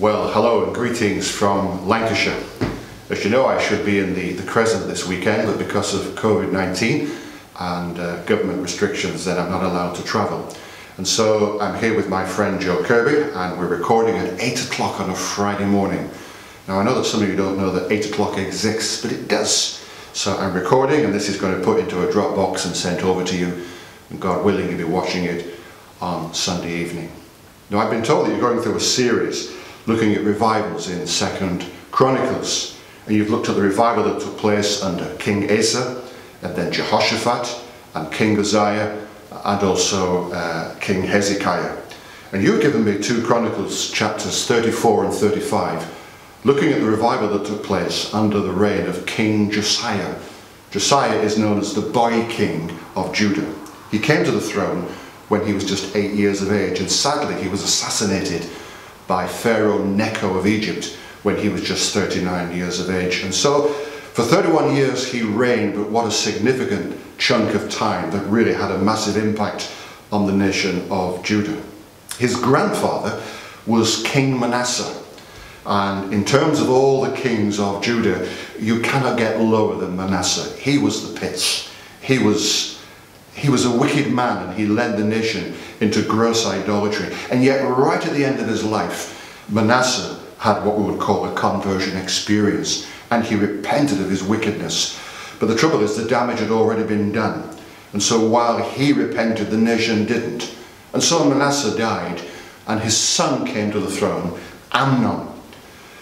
Well, hello and greetings from Lancashire. As you know, I should be in the Crescent this weekend, but because of COVID-19 and government restrictions, then I'm not allowed to travel. And so I'm here with my friend Joe Kirby, and we're recording at 8 o'clock on a Friday morning. Now I know that some of you don't know that 8 o'clock exists, but it does. So I'm recording, and this is going to put into a Dropbox and sent over to you, and God willing you'll be watching it on Sunday evening. Now I've been told that you're going through a series looking at revivals in 2 Chronicles. And you've looked at the revival that took place under King Asa, and then Jehoshaphat, and King Uzziah, and also King Hezekiah. And you've given me 2 Chronicles chapters 34 and 35, looking at the revival that took place under the reign of King Josiah. Josiah is known as the boy king of Judah. He came to the throne when he was just 8 years of age, and sadly he was assassinated by Pharaoh Necho of Egypt when he was just 39 years of age. And so for 31 years he reigned, but what a significant chunk of time that really had a massive impact on the nation of Judah. His grandfather was King Manasseh, and in terms of all the kings of Judah, you cannot get lower than Manasseh. He was the pits. He was a wicked man, and he led the nation into gross idolatry. And yet right at the end of his life, Manasseh had what we would call a conversion experience, and he repented of his wickedness. But the trouble is, the damage had already been done. And so while he repented, the nation didn't. And so Manasseh died, and his son came to the throne, Amnon.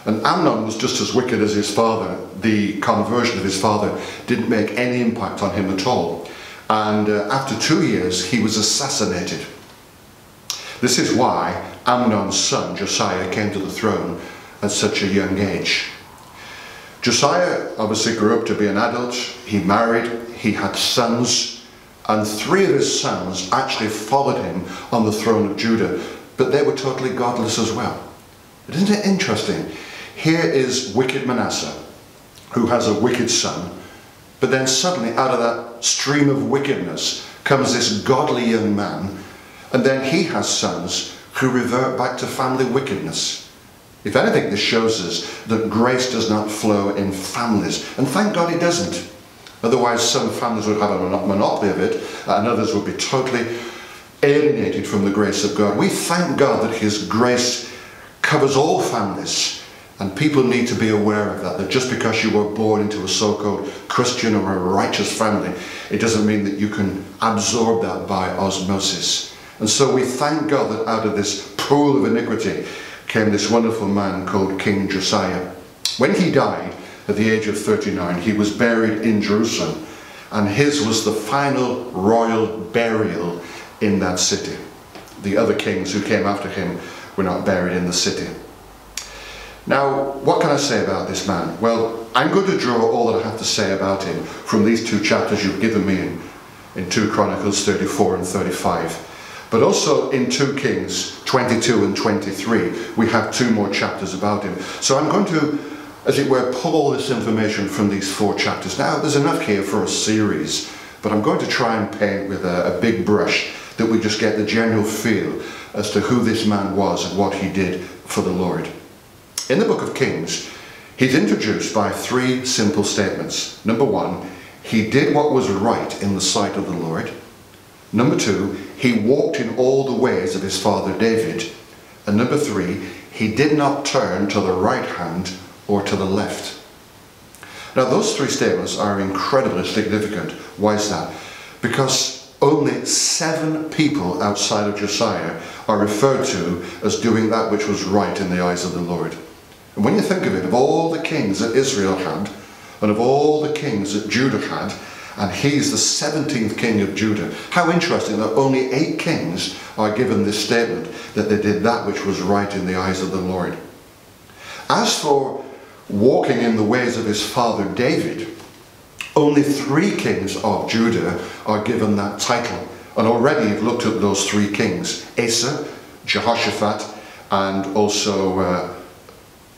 And Amnon was just as wicked as his father. The conversion of his father didn't make any impact on him at all. And after 2 years, he was assassinated. This is why Amnon's son, Josiah, came to the throne at such a young age. Josiah obviously grew up to be an adult. He married, he had sons, and 3 of his sons actually followed him on the throne of Judah, but they were totally godless as well. But isn't it interesting? Here is wicked Manasseh, who has a wicked son, but then suddenly out of that stream of wickedness comes this godly young man, and then he has sons who revert back to family wickedness. If anything, this shows us that grace does not flow in families. And thank God it doesn't. Otherwise, some families would have a monopoly of it, and others would be totally alienated from the grace of God. We thank God that His grace covers all families. And people need to be aware of that, that just because you were born into a so-called Christian or a righteous family, it doesn't mean that you can absorb that by osmosis. And so we thank God that out of this pool of iniquity came this wonderful man called King Josiah. When he died at the age of 39, he was buried in Jerusalem, and his was the final royal burial in that city. The other kings who came after him were not buried in the city. Now, what can I say about this man? Well, I'm going to draw all that I have to say about him from these 2 chapters you've given me in 2 Chronicles 34 and 35. But also in 2 Kings 22 and 23, we have 2 more chapters about him. So I'm going to, as it were, pull all this information from these 4 chapters. Now, there's enough here for a series, but I'm going to try and paint with a big brush that we just get the general feel as to who this man was and what he did for the Lord. In the book of Kings, he's introduced by 3 simple statements. Number 1, he did what was right in the sight of the Lord. Number 2, he walked in all the ways of his father David. And number 3, he did not turn to the right hand or to the left. Now those 3 statements are incredibly significant. Why is that? Because only 7 people outside of Josiah are referred to as doing that which was right in the eyes of the Lord. And when you think of it, of all the kings that Israel had, and of all the kings that Judah had, and he's the 17th king of Judah. How interesting that only 8 kings are given this statement, that they did that which was right in the eyes of the Lord. As for walking in the ways of his father David, only 3 kings of Judah are given that title. And already you've looked at those 3 kings, Asa, Jehoshaphat, and also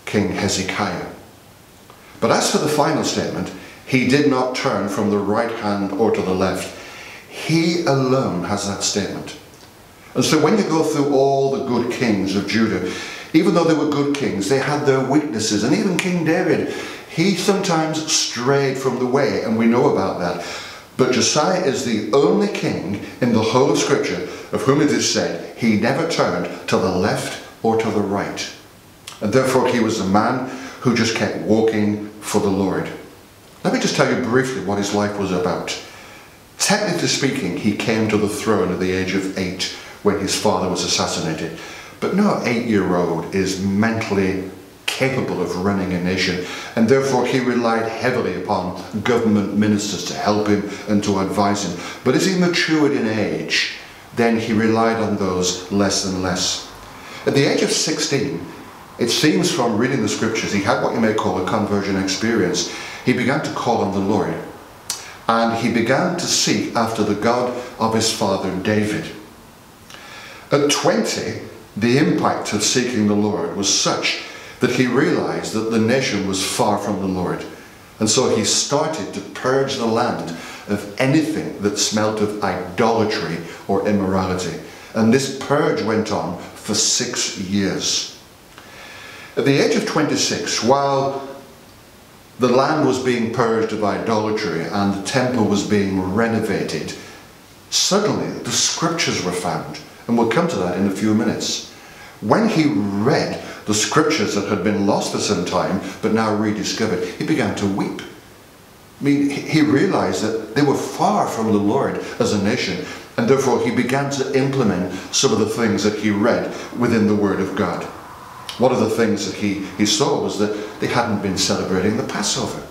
King Hezekiah. But as for the final statement, he did not turn from the right hand or to the left. He alone has that statement. And so when you go through all the good kings of Judah, Even though they were good kings, they had their weaknesses. And even King David, he sometimes strayed from the way, and we know about that. But Josiah is the only king in the whole of Scripture of whom it is said, he never turned to the left or to the right. And therefore he was a man who just kept walking for the Lord. Let me just tell you briefly what his life was about. Technically speaking, he came to the throne at the age of 8 when his father was assassinated. But no 8-year-old is mentally capable of running a nation, and therefore he relied heavily upon government ministers to help him and to advise him. But as he matured in age, then he relied on those less and less. At the age of 16, it seems from reading the Scriptures, he had what you may call a conversion experience. He began to call on the Lord, and he began to seek after the God of his father David. At 20, the impact of seeking the Lord was such that he realized that the nation was far from the Lord. And so he started to purge the land of anything that smelt of idolatry or immorality. And this purge went on for 6 years. At the age of 26, while the land was being purged of idolatry and the temple was being renovated, suddenly the Scriptures were found. And we'll come to that in a few minutes. When he read the Scriptures that had been lost for some time, but now rediscovered, he began to weep. I mean, he realized that they were far from the Lord as a nation, and therefore he began to implement some of the things that he read within the Word of God. One of the things that he saw was that they hadn't been celebrating the Passover,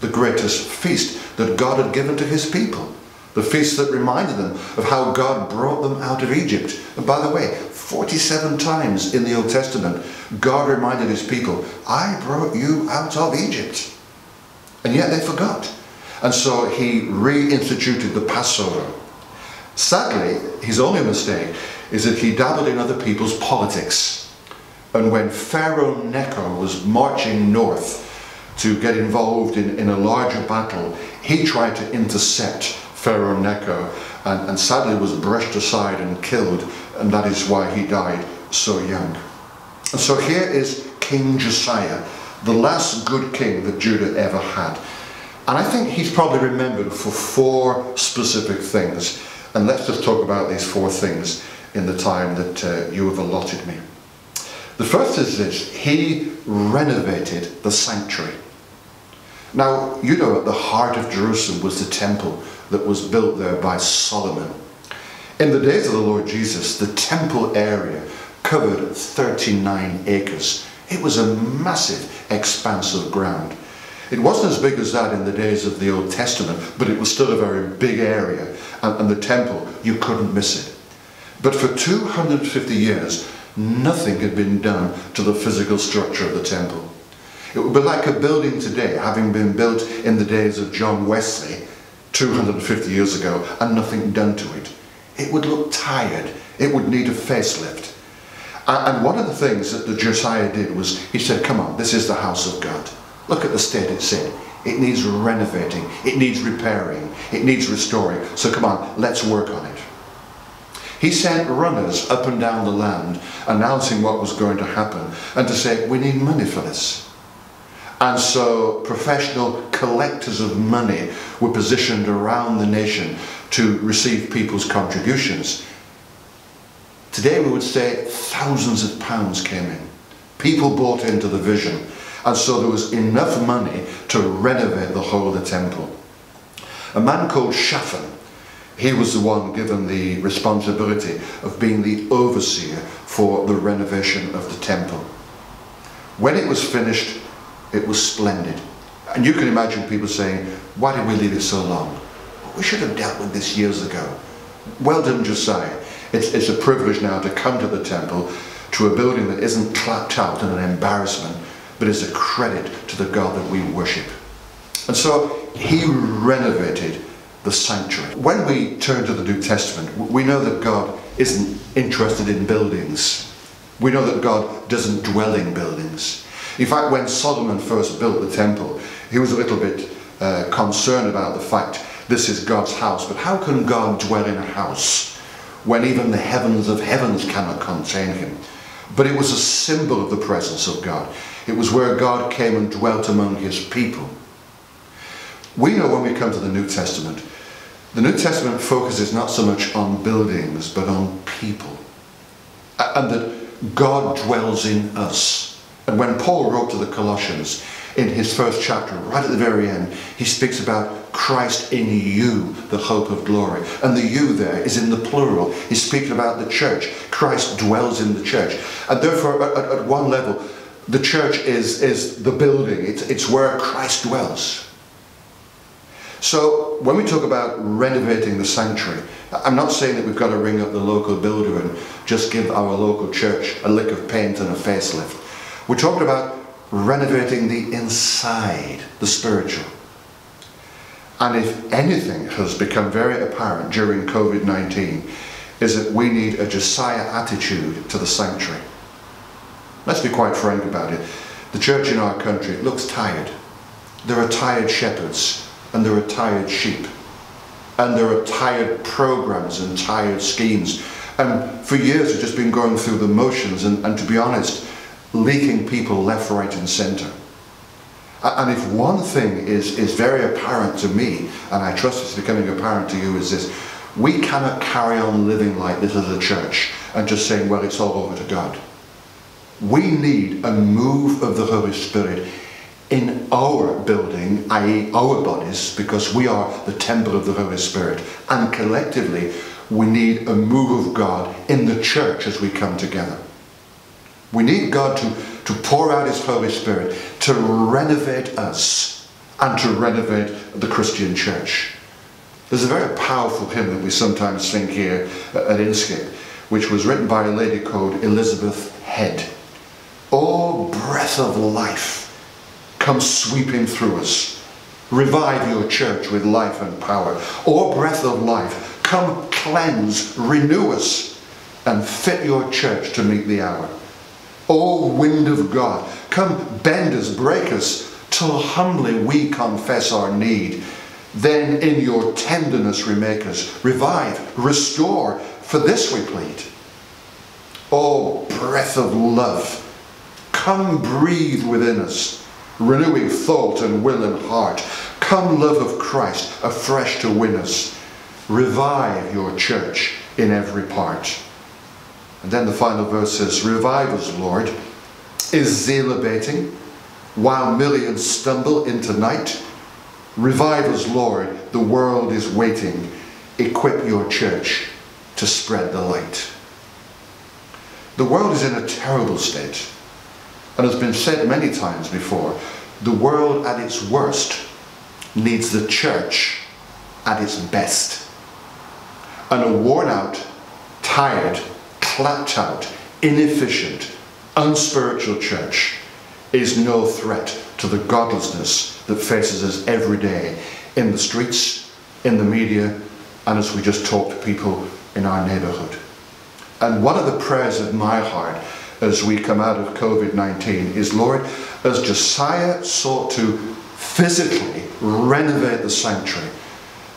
the greatest feast that God had given to his people. The feast that reminded them of how God brought them out of Egypt. And by the way, 47 times in the Old Testament, God reminded his people, I brought you out of Egypt. And yet they forgot. And so he reinstituted the Passover. Sadly, his only mistake is that he dabbled in other people's politics. And when Pharaoh Necho was marching north to get involved in a larger battle, he tried to intercept Pharaoh Necho, and sadly was brushed aside and killed, and that is why he died so young. And so here is King Josiah, the last good king that Judah ever had. And I think he's probably remembered for 4 specific things. And let's just talk about these 4 things in the time that you have allotted me. The first is this: he renovated the sanctuary. Now, you know, at the heart of Jerusalem was the temple that was built there by Solomon. In the days of the Lord Jesus, the temple area covered 39 acres. It was a massive expanse of ground. It wasn't as big as that in the days of the Old Testament, but it was still a very big area, and the temple, you couldn't miss it. But for 250 years, nothing had been done to the physical structure of the temple. It would be like a building today, having been built in the days of John Wesley 250 years ago, and nothing done to it. It would look tired. It would need a facelift. And one of the things that Josiah did was, he said, come on, this is the house of God. Look at the state it's in. It needs renovating. It needs repairing. It needs restoring. So come on, let's work on it. He sent runners up and down the land announcing what was going to happen and to say, we need money for this. And so professional collectors of money were positioned around the nation to receive people's contributions. Today we would say thousands of pounds came in. People bought into the vision, and so there was enough money to renovate the whole of the temple. A man called Shaphan, he was the one given the responsibility of being the overseer for the renovation of the temple. When it was finished, it was splendid. And you can imagine people saying, why did we leave it so long? We should have dealt with this years ago. Well done, Josiah. It's a privilege now to come to the temple, to a building that isn't clapped out and an embarrassment, but is a credit to the God that we worship. And so he renovated the sanctuary. When we turn to the New Testament, we know that God isn't interested in buildings. We know that God doesn't dwell in buildings. In fact, when Solomon first built the temple, he was a little bit concerned about the fact, this is God's house, but how can God dwell in a house when even the heavens of heavens cannot contain him? But it was a symbol of the presence of God. It was where God came and dwelt among his people. We know when we come to the New Testament focuses not so much on buildings, but on people. And that God dwells in us. And when Paul wrote to the Colossians, in his first chapter, right at the very end, he speaks about Christ in you, the hope of glory. And the you there is in the plural. He's speaking about the church. Christ dwells in the church. And therefore, at one level, the church is the building. It's where Christ dwells. So when we talk about renovating the sanctuary, I'm not saying that we've got to ring up the local builder and just give our local church a lick of paint and a facelift. We're talking about renovating the inside, the spiritual. And if anything has become very apparent during COVID-19 is that we need a Josiah attitude to the sanctuary. Let's be quite frank about it. The church in our country looks tired. There are tired shepherds and there are tired sheep and there are tired programs and tired schemes. And for years we've just been going through the motions and to be honest, leaking people left, right and centre. And if one thing is very apparent to me, and I trust it's becoming apparent to you, is this: we cannot carry on living like this as a church and just saying, well, it's all over to God. We need a move of the Holy Spirit in our building, i.e. our bodies, because we are the temple of the Holy Spirit, and collectively we need a move of God in the church as we come together. We need God to pour out his Holy Spirit, to renovate us and to renovate the Christian church. There's a very powerful hymn that we sometimes sing here at Inskip, which was written by a lady called Elizabeth Head. Oh, breath of life, come sweeping through us. Revive your church with life and power. Oh, breath of life, come cleanse, renew us, and fit your church to meet the hour. O wind of God, come bend us, break us, till humbly we confess our need. Then in your tenderness remake us, revive, restore, for this we plead. O breath of love, come breathe within us, renewing thought and will and heart. Come love of Christ afresh to win us. Revive your church in every part. And then the final verse says, revive us, Lord, is zeal abating, while millions stumble into night. Revive us, Lord, the world is waiting. Equip your church to spread the light. The world is in a terrible state. And as has been said many times before, the world at its worst needs the church at its best. And a worn out, tired, clapped out, inefficient, unspiritual church is no threat to the godlessness that faces us every day in the streets, in the media, and as we just talk to people in our neighbourhood. And one of the prayers of my heart as we come out of COVID-19 is, Lord, as Josiah sought to physically renovate the sanctuary,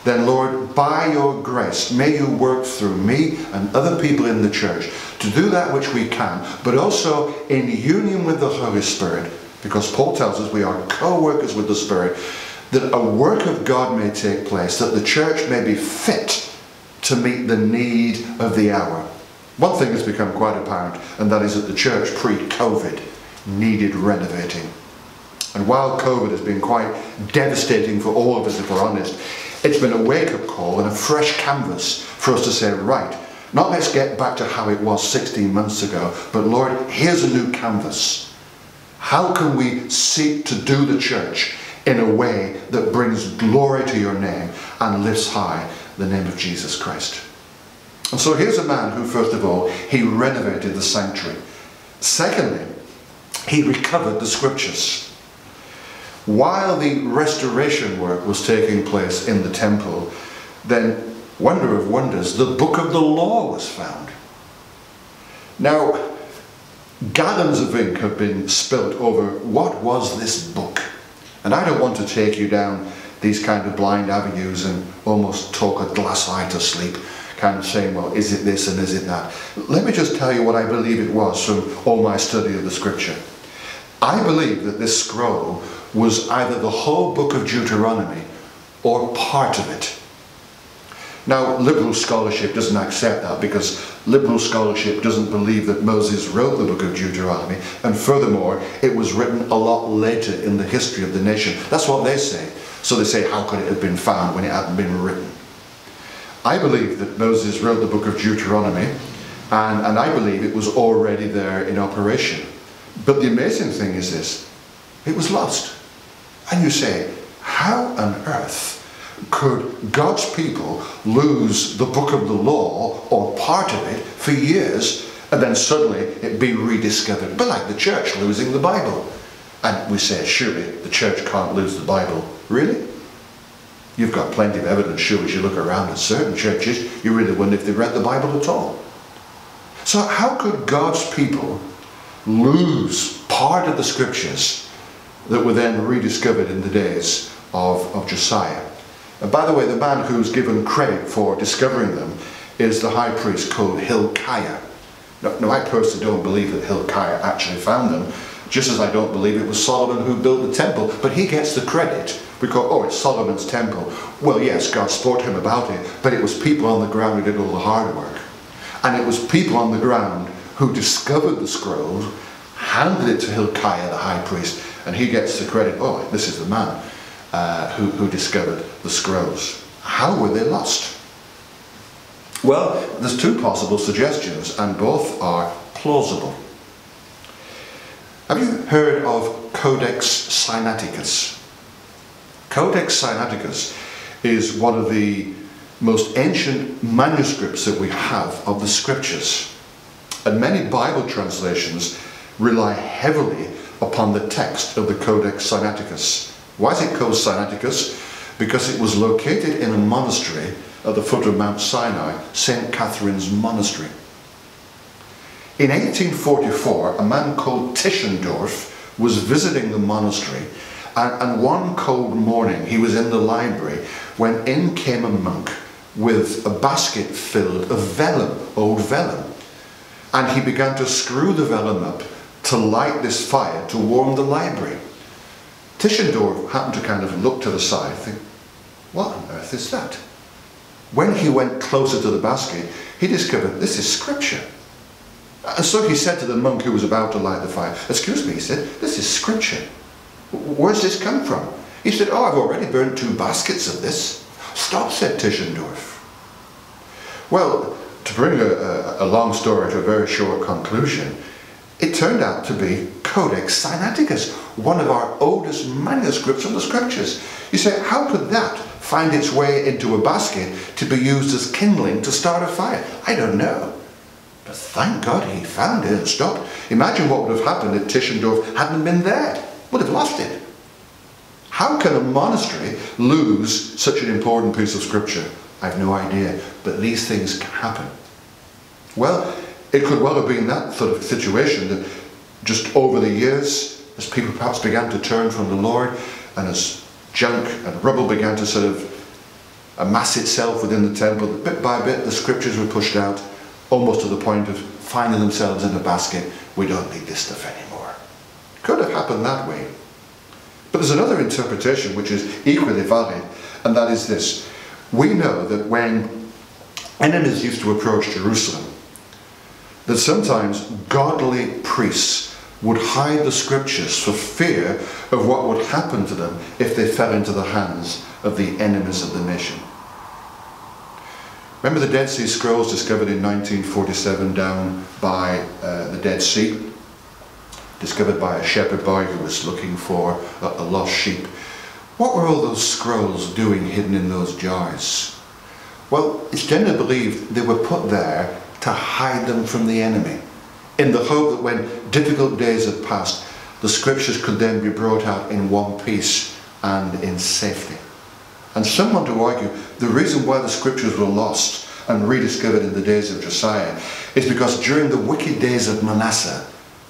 then Lord, by your grace, may you work through me and other people in the church to do that which we can, but also in union with the Holy Spirit, because Paul tells us we are co-workers with the Spirit, that a work of God may take place, that the church may be fit to meet the need of the hour. One thing has become quite apparent, and that is that the church pre-COVID needed renovating. And while COVID has been quite devastating for all of us, if we're honest, it's been a wake-up call and a fresh canvas for us to say, right, not let's get back to how it was 16 months ago, but Lord, here's a new canvas. How can we seek to do the church in a way that brings glory to your name and lifts high the name of Jesus Christ? And so here's a man who, first of all, he renovated the sanctuary. Secondly, he recovered the scriptures. While the restoration work was taking place in the temple, then, wonder of wonders, the book of the law was found. Now, gallons of ink have been spilled over what was this book. And I don't want to take you down these kind of blind avenues and almost talk a glass eye to sleep, kind of saying, well, is it this and is it that? Let me just tell you what I believe it was from all my study of the scripture. I believe that this scroll was either the whole book of Deuteronomy or part of it. Now, liberal scholarship doesn't accept that, because liberal scholarship doesn't believe that Moses wrote the book of Deuteronomy, and furthermore, it was written a lot later in the history of the nation. That's what they say. So they say, how could it have been found when it hadn't been written? I believe that Moses wrote the book of Deuteronomy, and I believe it was already there in operation. But the amazing thing is this: it was lost. And you say, how on earth could God's people lose the book of the law or part of it for years, and then suddenly it be rediscovered? A bit like the church losing the Bible. And we say, surely the church can't lose the Bible. Really? You've got plenty of evidence, surely, as you look around at certain churches, you really wonder if they read the Bible at all. So how could God's people lose part of the scriptures that were then rediscovered in the days of Josiah? And by the way, the man who's given credit for discovering them is the high priest called Hilkiah. Now, I personally don't believe that Hilkiah actually found them, just as I don't believe it was Solomon who built the temple, but he gets the credit because, oh, it's Solomon's temple. Well, yes, God spoke to him about it, but it was people on the ground who did all the hard work. And it was people on the ground who discovered the scrolls, handed it to Hilkiah the high priest, and he gets the credit. Oh, this is the man who discovered the scrolls. How were they lost? Well, there's two possible suggestions, and both are plausible. Have you heard of Codex Sinaiticus? Codex Sinaiticus is one of the most ancient manuscripts that we have of the scriptures, and many Bible translations rely heavily upon the text of the Codex Sinaiticus. Why is it called Sinaiticus? Because it was located in a monastery at the foot of Mount Sinai, St. Catherine's Monastery. In 1844, a man called Tischendorf was visiting the monastery, and one cold morning he was in the library when in came a monk with a basket filled of vellum, old vellum, and he began to screw the vellum up to light this fire to warm the library. Tischendorf happened to kind of look to the side and think, what on earth is that? When he went closer to the basket, he discovered this is scripture. And so he said to the monk who was about to light the fire, excuse me, he said, this is scripture. Where's this come from? He said, oh, I've already burned 2 baskets of this. Stop, said Tischendorf. Well, to bring a long story to a very short conclusion, it turned out to be Codex Sinaiticus, one of our oldest manuscripts of the scriptures. You say, how could that find its way into a basket to be used as kindling to start a fire? I don't know. But thank God he found it and stopped. Imagine what would have happened if Tischendorf hadn't been there. Would have lost it. How can a monastery lose such an important piece of scripture? I have no idea, but these things can happen. Well, it could well have been that sort of situation that just over the years, as people perhaps began to turn from the Lord, and as junk and rubble began to sort of amass itself within the temple, bit by bit the scriptures were pushed out, almost to the point of finding themselves in a basket. We don't need this stuff anymore. Could have happened that way. But there's another interpretation which is equally valid, and that is this. We know that when enemies used to approach Jerusalem, that sometimes godly priests would hide the scriptures for fear of what would happen to them if they fell into the hands of the enemies of the nation. Remember the Dead Sea Scrolls discovered in 1947 down by the Dead Sea? Discovered by a shepherd boy who was looking for a lost sheep. What were all those scrolls doing hidden in those jars? Well, it's generally believed they were put there to hide them from the enemy, in the hope that when difficult days had passed, the scriptures could then be brought out in one piece and in safety. And someone to argue the reason why the scriptures were lost and rediscovered in the days of Josiah is because during the wicked days of Manasseh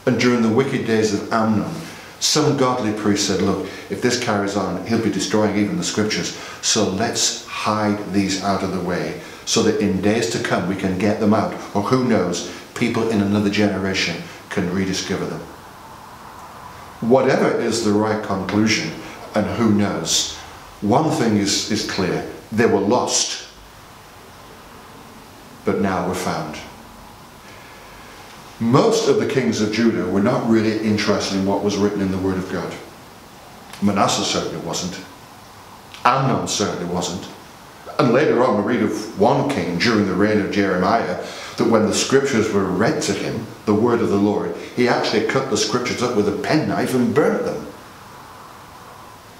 and during the wicked days of Amnon, some godly priest said, look, if this carries on, he'll be destroying even the scriptures, so let's hide these out of the way so that in days to come we can get them out, or who knows, people in another generation can rediscover them. Whatever is the right conclusion, and who knows, one thing is clear: they were lost, but now were found. Most of the kings of Judah were not really interested in what was written in the Word of God. Manasseh certainly wasn't. Amnon certainly wasn't. And later on we read of one king during the reign of Jeremiah that when the scriptures were read to him, the word of the Lord, he actually cut the scriptures up with a penknife and burnt them.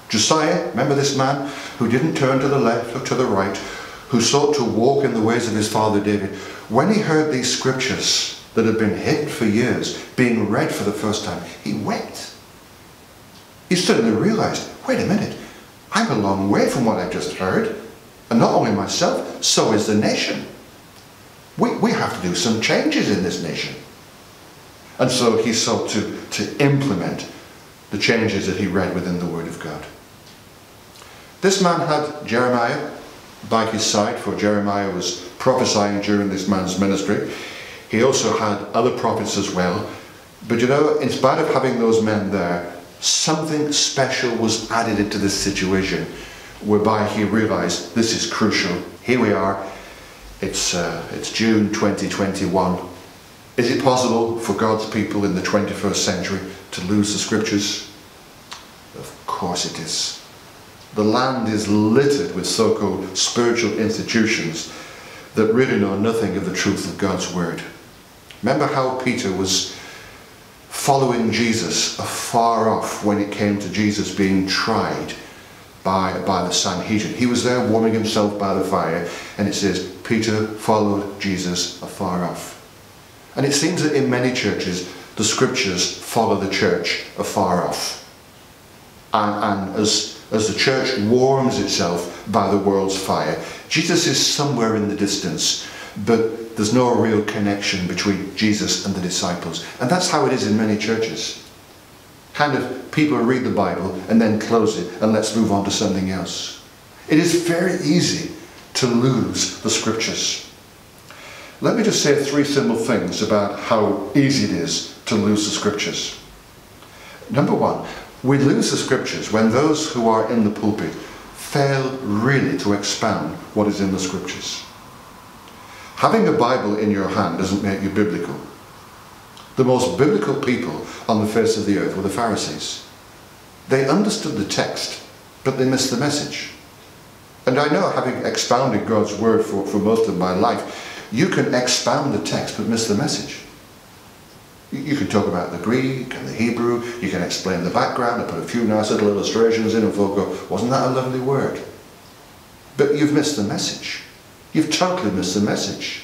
Josiah, remember this man who didn't turn to the left or to the right, who sought to walk in the ways of his father David. When he heard these scriptures that had been hidden for years being read for the first time, he wept. He suddenly realized, wait a minute, I'm a long way from what I've just heard. And not only myself, so is the nation. We have to do some changes in this nation. And so he sought to implement the changes that he read within the Word of God. This man had Jeremiah by his side, for Jeremiah was prophesying during this man's ministry. He also had other prophets as well. But you know, in spite of having those men there, something special was added into this situation, whereby he realized this is crucial. Here we are, it's June 2021. Is it possible for God's people in the 21st century to lose the scriptures? Of course it is. The land is littered with so-called spiritual institutions that really know nothing of the truth of God's word. Remember how Peter was following Jesus afar off when it came to Jesus being tried by the Sanhedrin. He was there warming himself by the fire, and it says Peter followed Jesus afar off. And it seems that in many churches the scriptures follow the church afar off, and as the church warms itself by the world's fire, Jesus is somewhere in the distance, but there's no real connection between Jesus and the disciples. And that's how it is in many churches. Kind of people read the Bible and then close it and let's move on to something else. It is very easy to lose the scriptures. Let me just say three simple things about how easy it is to lose the scriptures. Number one, we lose the scriptures when those who are in the pulpit fail really to expound what is in the scriptures. Having a Bible in your hand doesn't make you biblical. The most biblical people on the face of the earth were the Pharisees. They understood the text, but they missed the message. And I know, having expounded God's word for most of my life, you can expound the text but miss the message. You can talk about the Greek and the Hebrew, you can explain the background and put a few nice little illustrations in, and folk go, wasn't that a lovely word? But you've missed the message. You've totally missed the message.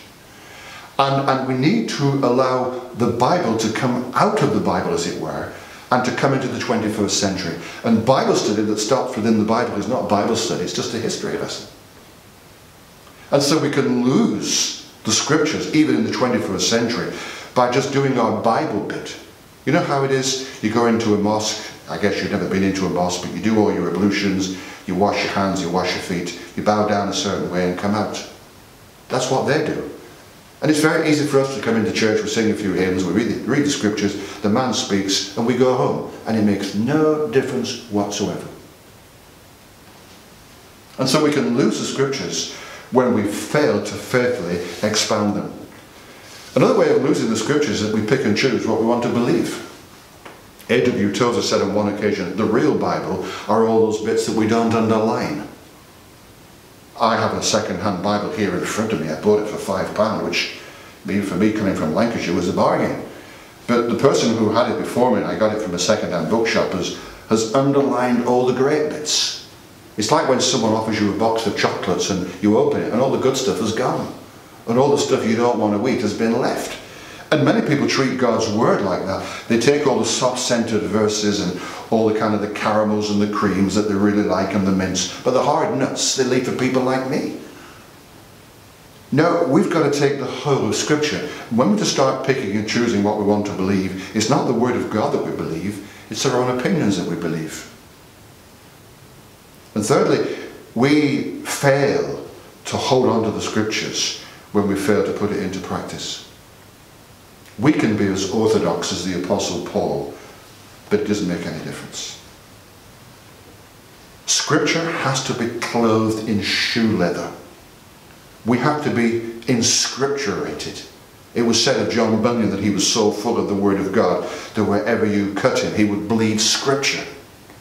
And we need to allow the Bible to come out of the Bible, as it were, and to come into the 21st century. And Bible study that stops within the Bible is not Bible study, it's just a history lesson. And so we can lose the scriptures, even in the 21st century, by just doing our Bible bit. You know how it is? You go into a mosque, I guess you've never been into a mosque, but you do all your ablutions, you wash your hands, you wash your feet, you bow down a certain way and come out. That's what they do. And it's very easy for us to come into church, we sing a few hymns, we read the scriptures, the man speaks, and we go home. And it makes no difference whatsoever. And so we can lose the scriptures when we fail to faithfully expound them. Another way of losing the scriptures is that we pick and choose what we want to believe. A.W. Tozer said on one occasion, the real Bible are all those bits that we don't underline. I have a second-hand Bible here in front of me. I bought it for £5, which, even for me coming from Lancashire, was a bargain. But the person who had it before me, and I got it from a second-hand bookshop, has underlined all the great bits. It's like when someone offers you a box of chocolates and you open it and all the good stuff has gone. And all the stuff you don't want to eat has been left. And many people treat God's word like that. They take all the soft-centered verses and all the kind of the caramels and the creams that they really like and the mints, but the hard nuts they leave for people like me. No, we've got to take the whole of Scripture. When we just start picking and choosing what we want to believe, it's not the word of God that we believe, it's our own opinions that we believe. And thirdly, we fail to hold on to the scriptures when we fail to put it into practice. We can be as orthodox as the Apostle Paul, but it doesn't make any difference. Scripture has to be clothed in shoe leather. We have to be inscripturated. It was said of John Bunyan that he was so full of the Word of God that wherever you cut him, he would bleed Scripture.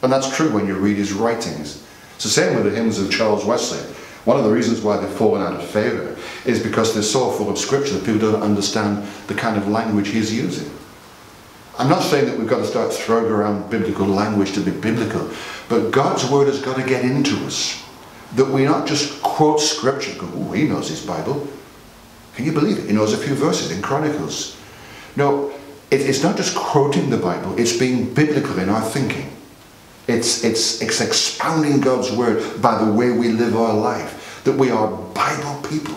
And that's true when you read his writings. It's the same with the hymns of Charles Wesley. One of the reasons why they've fallen out of favour is because they're so full of Scripture that people don't understand the kind of language he's using. I'm not saying that we've got to start throwing around biblical language to be biblical, but God's Word has got to get into us. That we not just quote Scripture, go, oh, he knows his Bible. Can you believe it? He knows a few verses in Chronicles. No, it's not just quoting the Bible, it's being biblical in our thinking. It's expounding God's Word by the way we live our life, that we are Bible people.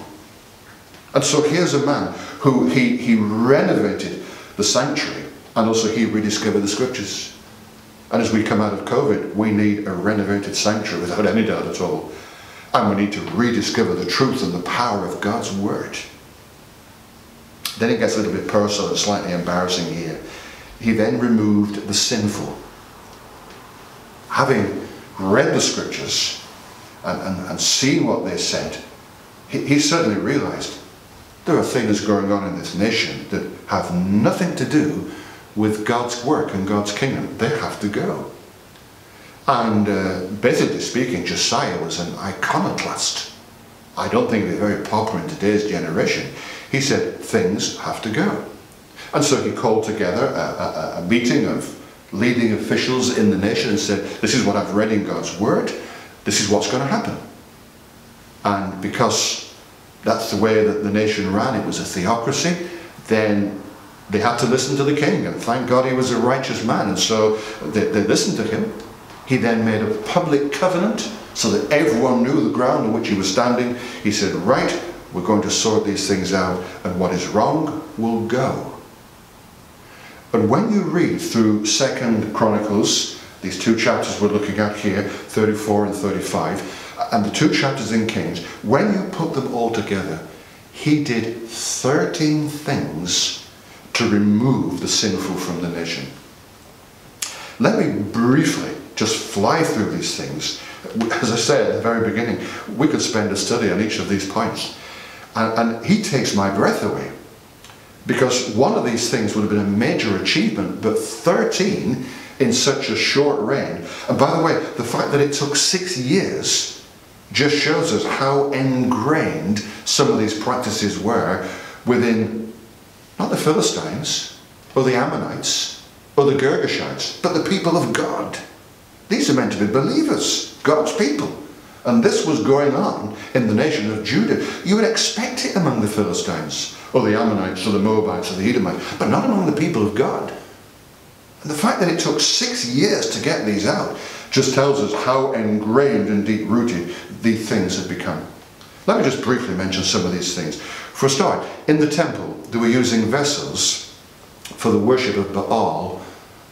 And so here's a man who he renovated the sanctuary, and also he rediscovered the Scriptures. And as we come out of COVID, we need a renovated sanctuary without any doubt at all. And we need to rediscover the truth and the power of God's Word. Then it gets a little bit personal and slightly embarrassing here. He then removed the sinful. Having read the Scriptures and seen what they said, he certainly realized there are things going on in this nation that have nothing to do with God's work and God's kingdom. They have to go. And basically speaking, Josiah was an iconoclast. I don't think he's very popular in today's generation. He said, things have to go. And so he called together a meeting of leading officials in the nation and said, this is what I've read in God's Word. This is what's going to happen. And because that's the way that the nation ran, it was a theocracy, then they had to listen to the king. And thank God he was a righteous man. And so they listened to him. He then made a public covenant so that everyone knew the ground on which he was standing. He said, right, we're going to sort these things out, and what is wrong will go. And when you read through 2 Chronicles, these two chapters we're looking at here, 34 and 35, and the two chapters in Kings, when you put them all together, he did 13 things to remove the sinful from the nation. Let me briefly just fly through these things. As I said at the very beginning, we could spend a study on each of these points. And he takes my breath away. Because one of these things would have been a major achievement, but 13 in such a short reign. And by the way, the fact that it took 6 years just shows us how ingrained some of these practices were within, not the Philistines, or the Ammonites, or the Girgashites, but the people of God. These are meant to be believers, God's people. And this was going on in the nation of Judah. You would expect it among the Philistines, or the Ammonites, or the Moabites, or the Edomites, but not among the people of God. And the fact that it took 6 years to get these out just tells us how ingrained and deep-rooted these things have become. Let me just briefly mention some of these things. For a start, in the temple, they were using vessels for the worship of Baal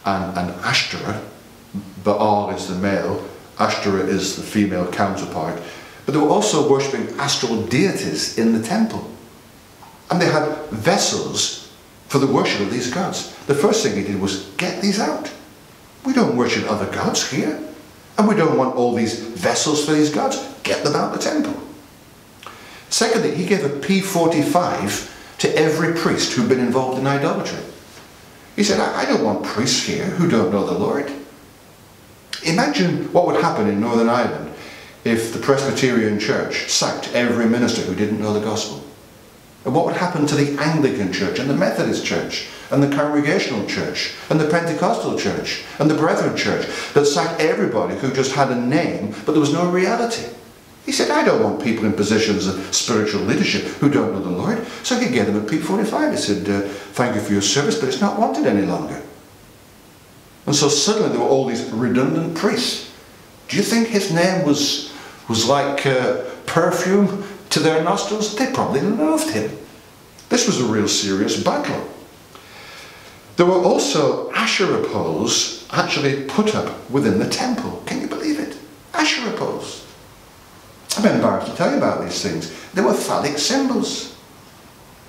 and Ashtoreth. Baal is the male, Ashtoreth is the female counterpart. But they were also worshipping astral deities in the temple. And they had vessels for the worship of these gods. The first thing he did was get these out. We don't worship other gods here. And we don't want all these vessels for these gods. Get them out of the temple. Secondly, he gave a P45 to every priest who'd been involved in idolatry. He said, I don't want priests here who don't know the Lord. Imagine what would happen in Northern Ireland if the Presbyterian Church sacked every minister who didn't know the gospel. And what would happen to the Anglican Church, and the Methodist Church, and the Congregational Church, and the Pentecostal Church, and the Brethren Church, that sacked everybody who just had a name, but there was no reality. He said, I don't want people in positions of spiritual leadership who don't know the Lord. So he gave them a P45. He said, thank you for your service, but it's not wanted any longer. And so suddenly there were all these redundant priests. Do you think his name was like perfume to their nostrils? They probably loved him. This was a real serious battle. There were also Asherah poles actually put up within the temple. Can you believe it? Asherah poles. I'm embarrassed to tell you about these things. They were phallic symbols.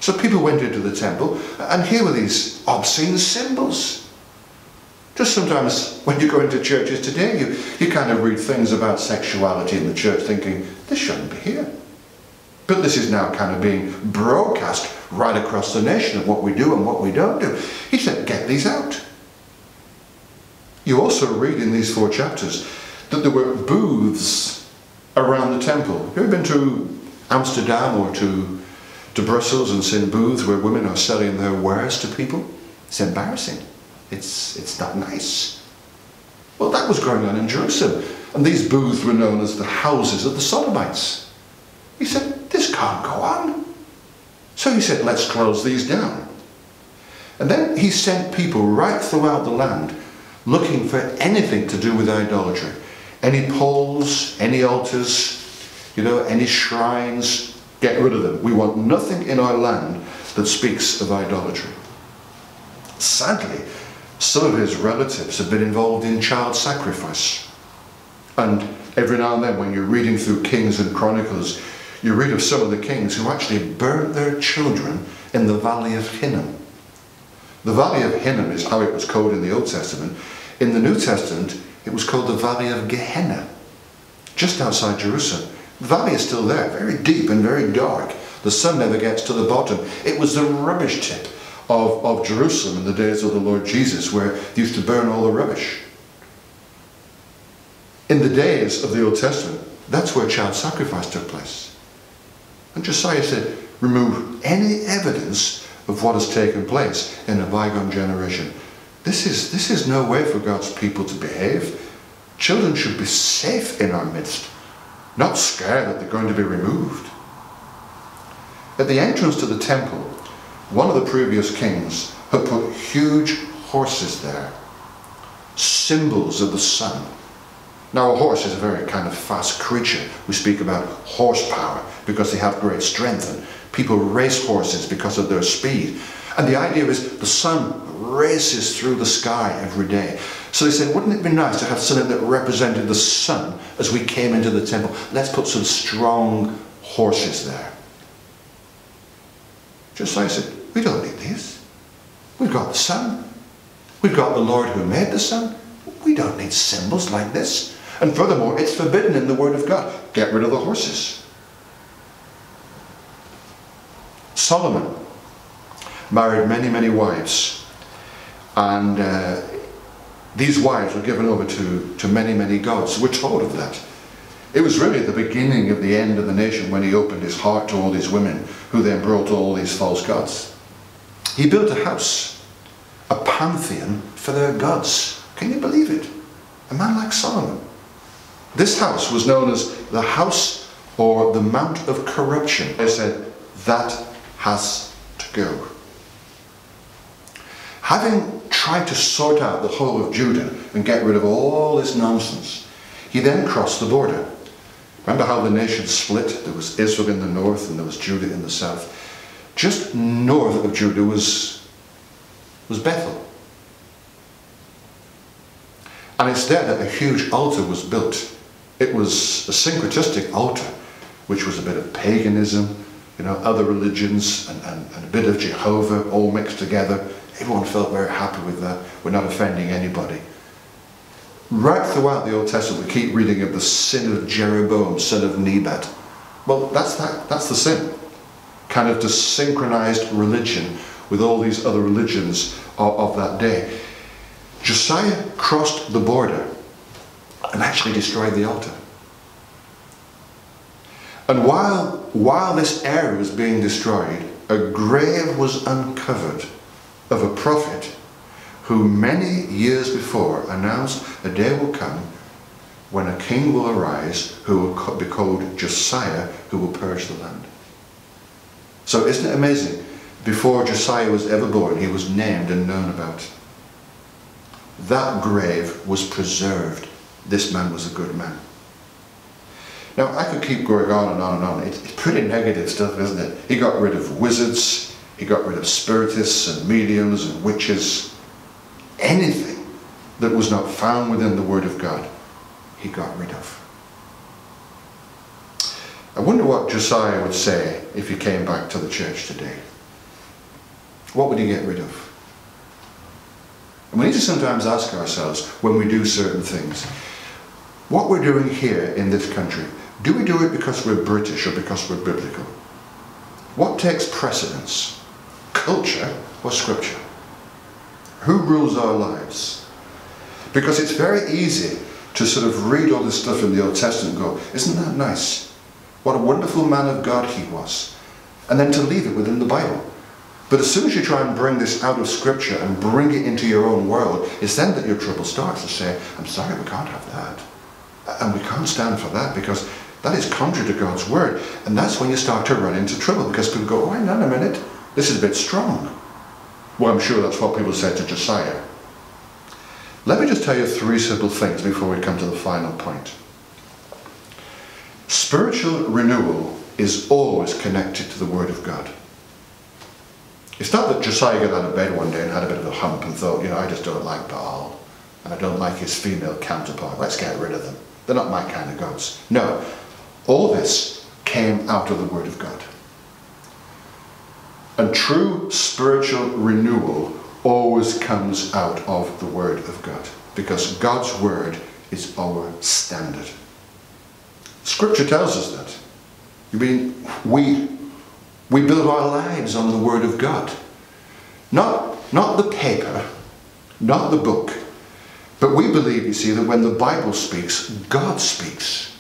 So people went into the temple, and here were these obscene symbols. Just sometimes when you go into churches today, you kind of read things about sexuality in the church thinking, this shouldn't be here. But this is now kind of being broadcast right across the nation of what we do and what we don't do. He said, get these out. You also read in these 4 chapters that there were booths around the temple. Have you ever been to Amsterdam or to Brussels and seen booths where women are selling their wares to people? It's embarrassing. It's not nice. Well, that was going on in Jerusalem. And these booths were known as the houses of the Sodomites. He said, this can't go on. So he said, let's close these down. And then he sent people right throughout the land looking for anything to do with idolatry. Any poles, any altars, any shrines, get rid of them. We want nothing in our land that speaks of idolatry. Sadly, some of his relatives have been involved in child sacrifice. And every now and then when you're reading through Kings and Chronicles, you read of some of the kings who actually burnt their children in the Valley of Hinnom. The Valley of Hinnom is how it was called in the Old Testament. In the New Testament, it was called the Valley of Gehenna, just outside Jerusalem. The valley is still there, very deep and very dark. The sun never gets to the bottom. It was the rubbish tip of Jerusalem in the days of the Lord Jesus, where they used to burn all the rubbish. In the days of the Old Testament, that's where child sacrifice took place. And Josiah said, remove any evidence of what has taken place in a bygone generation. This is no way for God's people to behave. Children should be safe in our midst, not scared that they're going to be removed. At the entrance to the temple, one of the previous kings had put huge horses there, symbols of the sun. Now, a horse is a very kind of fast creature. We speak about horsepower because they have great strength, and people race horses because of their speed. And the idea is the sun races through the sky every day. So they said, wouldn't it be nice to have something that represented the sun as we came into the temple? Let's put some strong horses there. Josiah said, we don't need these. We've got the sun. We've got the Lord who made the sun. We don't need symbols like this. And furthermore, it's forbidden in the Word of God. Get rid of the horses. Solomon married many, many wives, and these wives were given over to many, many gods. We're told of that. It was really the beginning of the end of the nation when he opened his heart to all these women who then brought all these false gods. He built a house, a pantheon for their gods. Can you believe it? A man like Solomon. This house was known as the house or the Mount of Corruption. They said, that has to go. Having tried to sort out the whole of Judah and get rid of all this nonsense, he then crossed the border. Remember how the nation split? There was Israel in the north and there was Judah in the south. Just north of Judah was Bethel. And it's there that a huge altar was built. It was a syncretistic altar, which was a bit of paganism, other religions, and a bit of Jehovah all mixed together. Everyone felt very happy with that. We're not offending anybody. Right throughout the Old Testament, we keep reading of the sin of Jeroboam, son of Nebat. Well, that's the sin. Kind of to synchronized religion with all these other religions of that day. Josiah crossed the border and actually destroyed the altar. And while this area was being destroyed, a grave was uncovered of a prophet who many years before announced a day will come when a king will arise who will be called Josiah, who will purge the land. So isn't it amazing? Before Josiah was ever born, he was named and known about. That grave was preserved. This man was a good man. Now, I could keep going on and on and on. It's pretty negative stuff, isn't it? He got rid of wizards. He got rid of spiritists and mediums and witches. Anything that was not found within the Word of God, he got rid of. I wonder what Josiah would say if he came back to the church today. What would he get rid of? And we need to sometimes ask ourselves when we do certain things. What we're doing here in this country, do we do it because we're British or because we're biblical? What takes precedence? Culture or scripture? Who rules our lives? Because it's very easy to sort of read all this stuff in the Old Testament and go, isn't that nice? What a wonderful man of God he was. And then to leave it within the Bible. But as soon as you try and bring this out of scripture and bring it into your own world, it's then that your trouble starts to say, I'm sorry, we can't have that. And we can't stand for that because that is contrary to God's word. And that's when you start to run into trouble because people go, oh, hang on a minute, this is a bit strong. Well, I'm sure that's what people said to Josiah. Let me just tell you three simple things before we come to the final point. Spiritual renewal is always connected to the word of God. It's not that Josiah got out of bed one day and had a bit of a hump and thought, you know, I just don't like Baal, and I don't like his female counterpart, let's get rid of them. They're not my kind of gods. No, all this came out of the Word of God. And true spiritual renewal always comes out of the Word of God, because God's Word is our standard. Scripture tells us that. You mean, we build our lives on the Word of God. Not the paper, not the book. But we believe, you see, that when the Bible speaks, God speaks.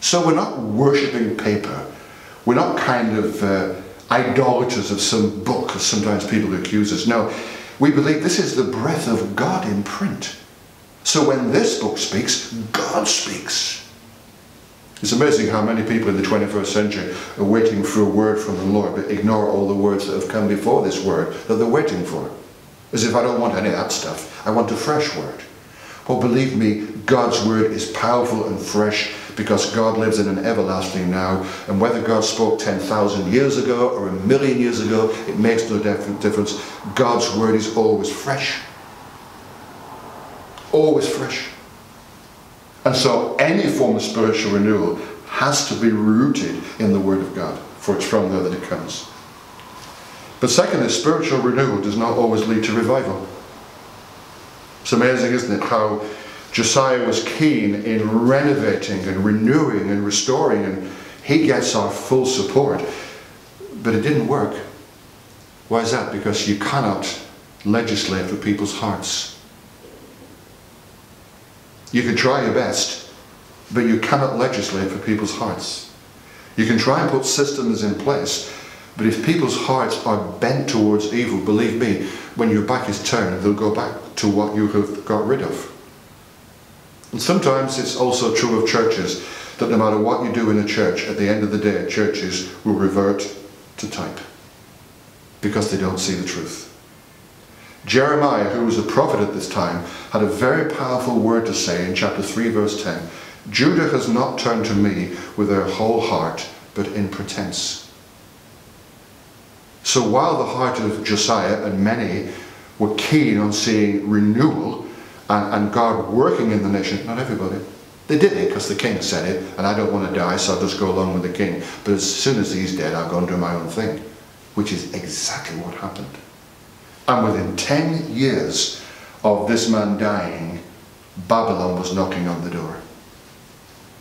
So we're not worshipping paper. We're not kind of idolaters of some book, as sometimes people accuse us. No, we believe this is the breath of God in print. So when this book speaks, God speaks. It's amazing how many people in the 21st century are waiting for a word from the Lord, but ignore all the words that have come before this word that they're waiting for. As if I don't want any of that stuff. I want a fresh word. Well, believe me, God's word is powerful and fresh because God lives in an everlasting now. And whether God spoke 10,000 years ago or a million years ago, it makes no difference. God's word is always fresh. Always fresh. And so any form of spiritual renewal has to be rooted in the Word of God, for it's from there that it comes. But secondly, spiritual renewal does not always lead to revival. It's amazing, isn't it, how Josiah was keen in renovating and renewing and restoring, and he gets our full support, but it didn't work. Why is that? Because you cannot legislate for people's hearts. You can try your best, but you cannot legislate for people's hearts. You can try and put systems in place, but if people's hearts are bent towards evil, believe me, when your back is turned, they'll go back to what you have got rid of. And sometimes it's also true of churches, that no matter what you do in a church, at the end of the day, churches will revert to type, because they don't see the truth. Jeremiah, who was a prophet at this time, had a very powerful word to say in chapter 3, verse 10. Judah has not turned to me with their whole heart, but in pretense. So while the heart of Josiah and many were keen on seeing renewal and God working in the nation, not everybody. They did it because the king said it, and I don't want to die, so I'll just go along with the king. But as soon as he's dead, I'll go and do my own thing, which is exactly what happened. And within 10 years of this man dying, Babylon was knocking on the door.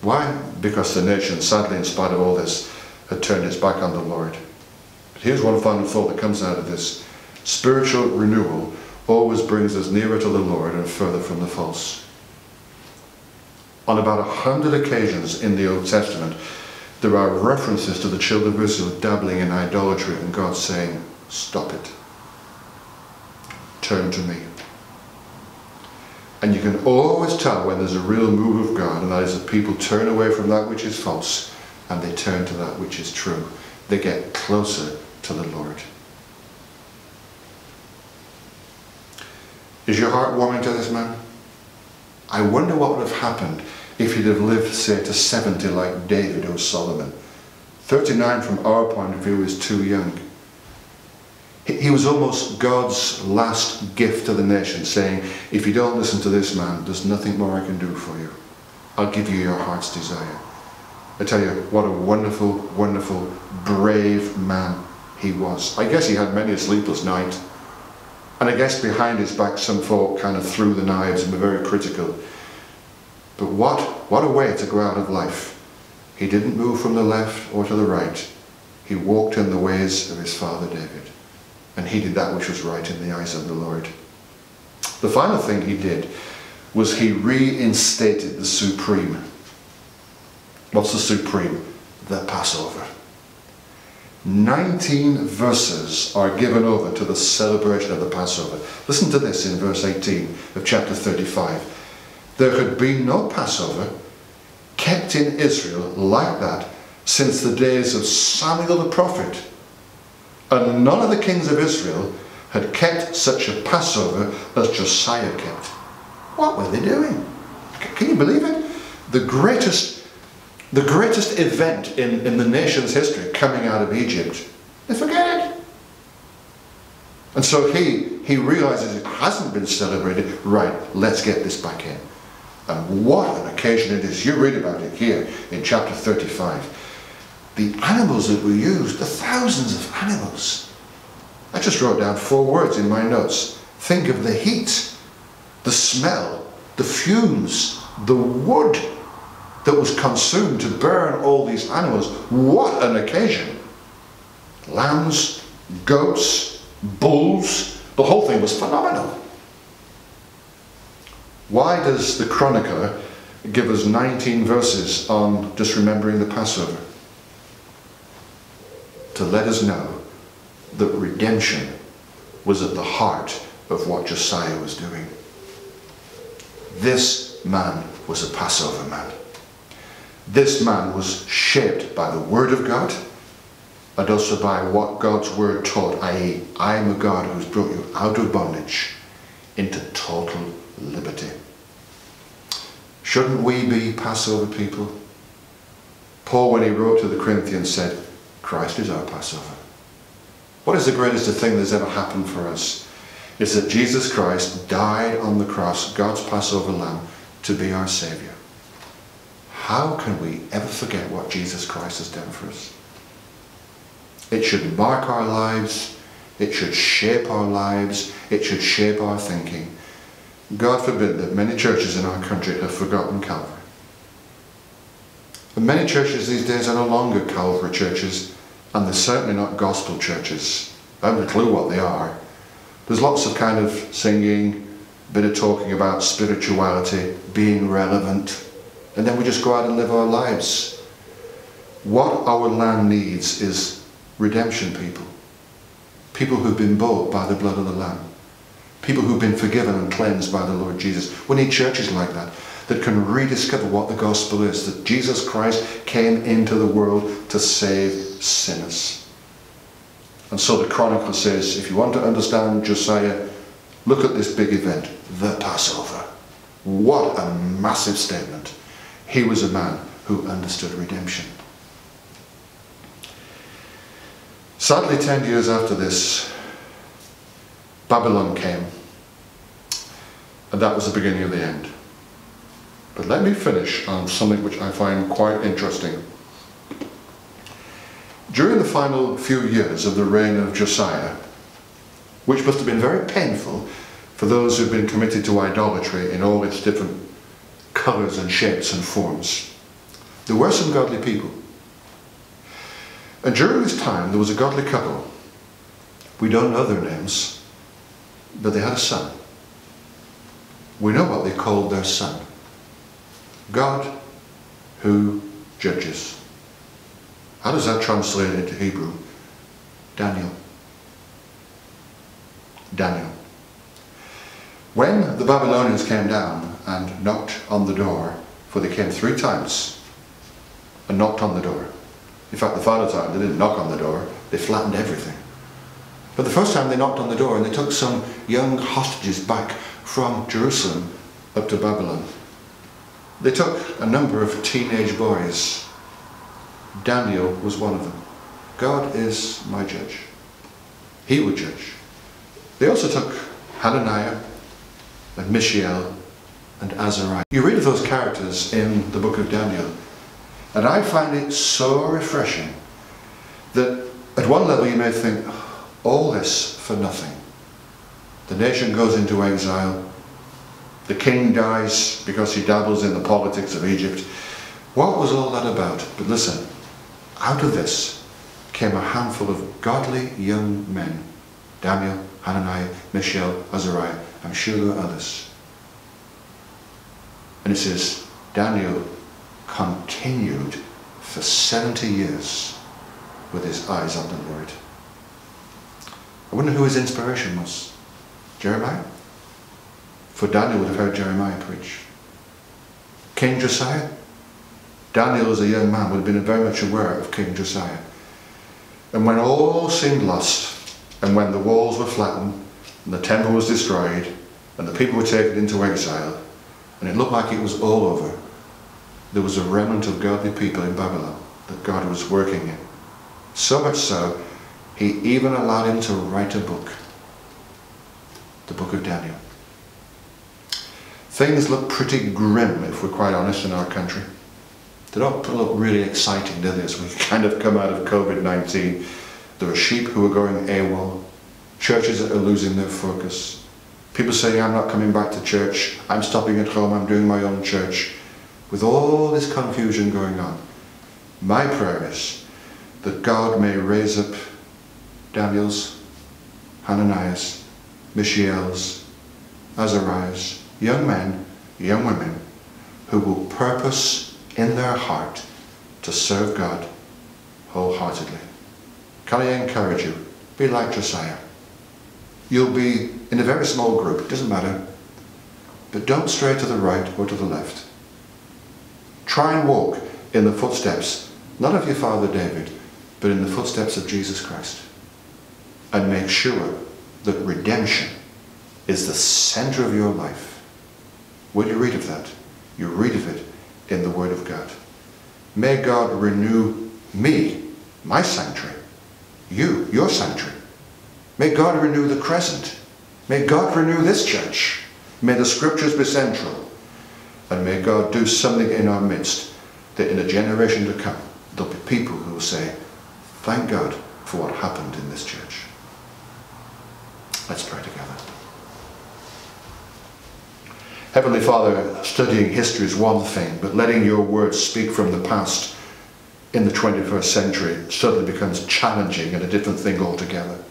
Why? Because the nation, sadly, in spite of all this, had turned its back on the Lord. But here's one final thought that comes out of this. Spiritual renewal always brings us nearer to the Lord and further from the false. On about 100 occasions in the Old Testament, there are references to the children of Israel dabbling in idolatry and God saying, stop it. Turn to me. And you can always tell when there's a real move of God, and that is that people turn away from that which is false and they turn to that which is true. They get closer to the Lord. Is your heart warming to this man? I wonder what would have happened if he'd have lived, say, to 70 like David or Solomon. 39 from our point of view is too young. He was almost God's last gift to the nation, saying, if you don't listen to this man, there's nothing more I can do for you. I'll give you your heart's desire. I tell you, what a wonderful, wonderful, brave man he was. I guess he had many a sleepless night. And I guess behind his back some folk kind of threw the knives and were very critical. But what a way to go out of life. He didn't move from the left or to the right. He walked in the ways of his father David. And he did that which was right in the eyes of the Lord. The final thing he did was he reinstated the supreme. What's the supreme? The Passover. 19 verses are given over to the celebration of the Passover. Listen to this in verse 18 of chapter 35. There had been no Passover kept in Israel like that since the days of Samuel the prophet. And none of the kings of Israel had kept such a Passover as Josiah kept. What were they doing? Can you believe it? The greatest event in the nation's history coming out of Egypt. They forget it. And so he realizes it hasn't been celebrated. Right, let's get this back in. And what an occasion it is. You read about it here in chapter 35. The animals that were used, the thousands of animals. I just wrote down 4 words in my notes. Think of the heat, the smell, the fumes, the wood that was consumed to burn all these animals. What an occasion. Lambs, goats, bulls, the whole thing was phenomenal. Why does the chronicler give us 19 verses on just remembering the Passover? To let us know that redemption was at the heart of what Josiah was doing. This man was a Passover man. This man was shaped by the Word of God and also by what God's Word taught, i.e., I am a God who has brought you out of bondage into total liberty. Shouldn't we be Passover people? Paul, when he wrote to the Corinthians, said, Christ is our Passover. What is the greatest thing that's ever happened for us? It's that Jesus Christ died on the cross, God's Passover Lamb, to be our Saviour. How can we ever forget what Jesus Christ has done for us? It should mark our lives. It should shape our lives. It should shape our thinking. God forbid that many churches in our country have forgotten Calvary. And many churches these days are no longer Calvary churches, and they're certainly not gospel churches. I haven't a clue what they are. There's lots of kind of singing, a bit of talking about spirituality, being relevant. And then we just go out and live our lives. What our land needs is redemption people. People who've been bought by the blood of the Lamb. People who've been forgiven and cleansed by the Lord Jesus. We need churches like that, that can rediscover what the gospel is. That Jesus Christ came into the world to save sinners. And so the chronicler says, if you want to understand Josiah, look at this big event, the Passover. What a massive statement. He was a man who understood redemption. Sadly, 10 years after this, Babylon came. And that was the beginning of the end. But let me finish on something which I find quite interesting. During the final few years of the reign of Josiah, which must have been very painful for those who've been committed to idolatry in all its different colours and shapes and forms. There were some godly people. And during this time there was a godly couple. We don't know their names, but they had a son. We know what they called their son. God who judges. How does that translate into Hebrew? Daniel. Daniel. When the Babylonians came down and knocked on the door, for they came 3 times and knocked on the door. In fact, the final time they didn't knock on the door, they flattened everything. But the first time they knocked on the door and they took some young hostages back from Jerusalem up to Babylon. They took a number of teenage boys. Daniel was one of them. God is my judge. He would judge. They also took Hananiah and Mishael and Azariah. You read of those characters in the book of Daniel, And I find it so refreshing that at one level you may think, all this for nothing. The nation goes into exile. The king dies because he dabbles in the politics of Egypt. What was all that about? But listen, out of this came a handful of godly young men. Daniel, Hananiah, Mishael, Azariah. I'm sure there were others. And it says, Daniel continued for 70 years with his eyes on the Lord. I wonder who his inspiration was. Jeremiah? For Daniel would have heard Jeremiah preach. King Josiah? Daniel as a young man would have been very much aware of King Josiah. And when all seemed lost, and when the walls were flattened, and the temple was destroyed, and the people were taken into exile, and it looked like it was all over, there was a remnant of godly people in Babylon that God was working in. So much so, he even allowed him to write a book. The Book of Daniel. Things look pretty grim, if we're quite honest, in our country. They don't look really exciting, do they, as we kind of come out of COVID-19. There are sheep who are going AWOL. Churches that are losing their focus. People saying, I'm not coming back to church. I'm stopping at home. I'm doing my own church. With all this confusion going on, my prayer is that God may raise up Daniel's, Hananiah's, Mishael's, Azariah's, young men, young women, who will purpose in their heart to serve God wholeheartedly. Can I encourage you? Be like Josiah. You'll be in a very small group, it doesn't matter, but don't stray to the right or to the left. Try and walk in the footsteps, not of your father David, but in the footsteps of Jesus Christ. And make sure that redemption is the center of your life. When you read of that, you read of it in the Word of God. May God renew me, my sanctuary, you, your sanctuary. May God renew the Crescent. May God renew this church. May the Scriptures be central. And may God do something in our midst that in a generation to come, there'll be people who will say, thank God for what happened in this church. Let's pray together. Heavenly Father, studying history is one thing, but letting your words speak from the past in the 21st century suddenly becomes challenging and a different thing altogether.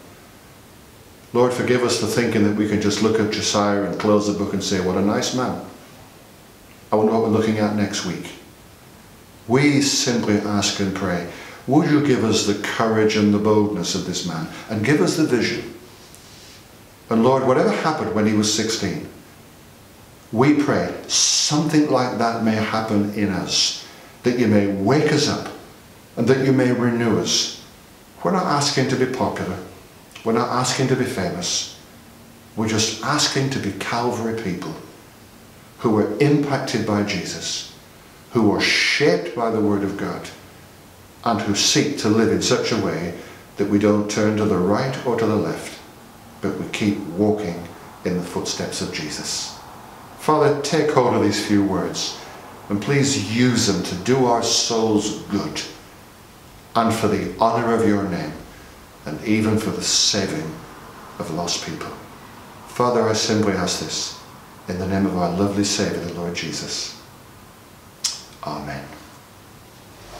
Lord, forgive us for thinking that we can just look at Josiah and close the book and say, what a nice man. I wonder what we're looking at next week. We simply ask and pray, would you give us the courage and the boldness of this man and give us the vision? And Lord, whatever happened when he was 16, we pray something like that may happen in us, that you may wake us up and that you may renew us. We're not asking to be popular. We're not asking to be famous. We're just asking to be Calvary people who were impacted by Jesus, who were shaped by the Word of God, and who seek to live in such a way that we don't turn to the right or to the left, but we keep walking in the footsteps of Jesus. Father, take hold of these few words and please use them to do our souls good and for the honor of your name and even for the saving of lost people. Father, I simply ask this in the name of our lovely Saviour, the Lord Jesus. Amen.